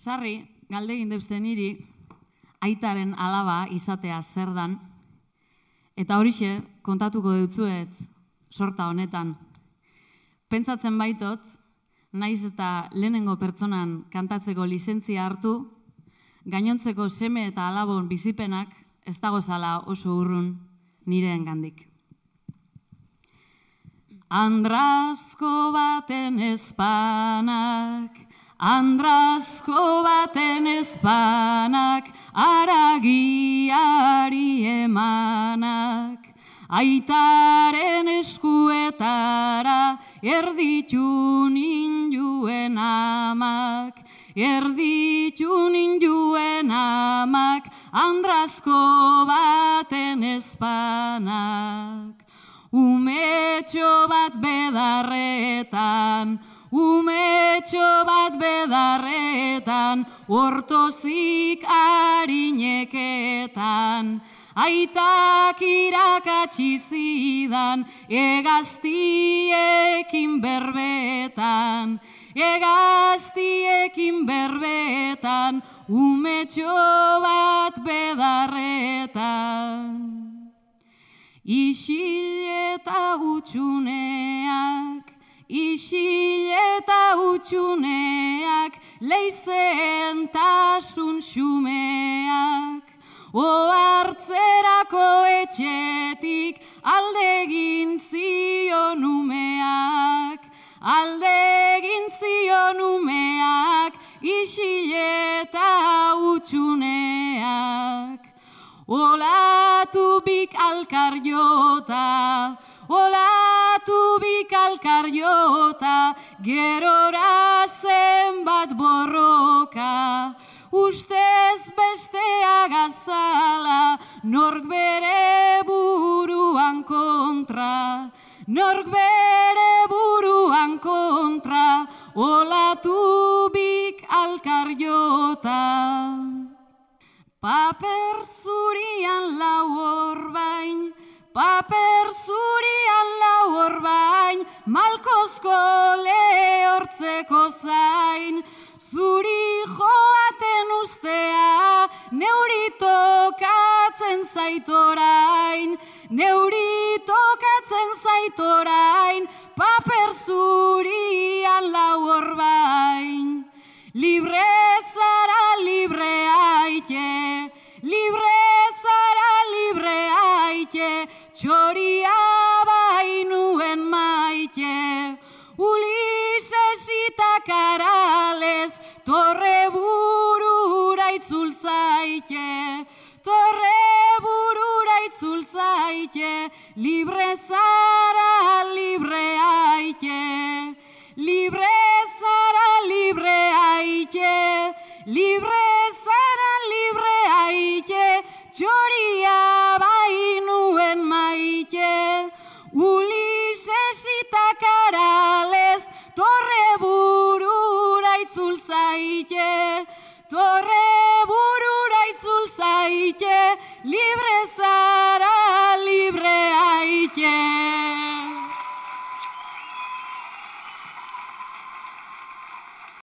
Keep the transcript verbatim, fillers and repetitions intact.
Sarri, galdegin deusten hiri, aitaren alaba izatea zer dan, eta horixe kontatuko dutzuet sorta honetan. Pentsatzen baitot, naiz eta lehenengo pertsonan kantatzeko lizentzia hartu, gainontzeko seme eta alabon bizipenak ez dagozala oso urrun nireen gandik. Andrazko baten ezpanak, andrazko baten ezpanak, aragiari emanak, aitaren eskuetara erditu ninduen amak, erditu ninduen amak, andrazko baten ezpanak. Umetxo bat bedarretan, umetxo bat bedarretan, ortozik harineketan, aitak irakatsi zidan, hegaztiekin berbetan, hegaztiekin berbetan, umetxo bat bedarretan. Isil eta utxuneak, isil eta utxuneak, leizen tasun xumeak, ohartzerako etxetik aldegin zion umeak, aldegin zion umeak, isil eta utxuneak. Olatu bik alkar jota, olatu bik alkar jota, gerora zenbat borroka, ustez bestea gazala, nork bere buruan kontra, nork bere buruan kontra, olatu bik alkar jota. Paper zurian lau orbain, paper zurian lau orbain, malkozko lehortzeko zain, zuri joaten ustea, neuri tokatzen zaitorain, neuri tokatzen zaitorain, paper zurian lau orbain. Libre zara libre aite, libre zara libre aite, txoria bainuen maite. Ulises itakaralez, torre burura itzul zaite, torre burura itzul zaite, libre zara libre aite. Libre zara libre aite, libre zara libre aite, txoria bainuen maite. Ulises itakaralez, torre burura itzul zaite, torre burura itzul zaite, libre zara.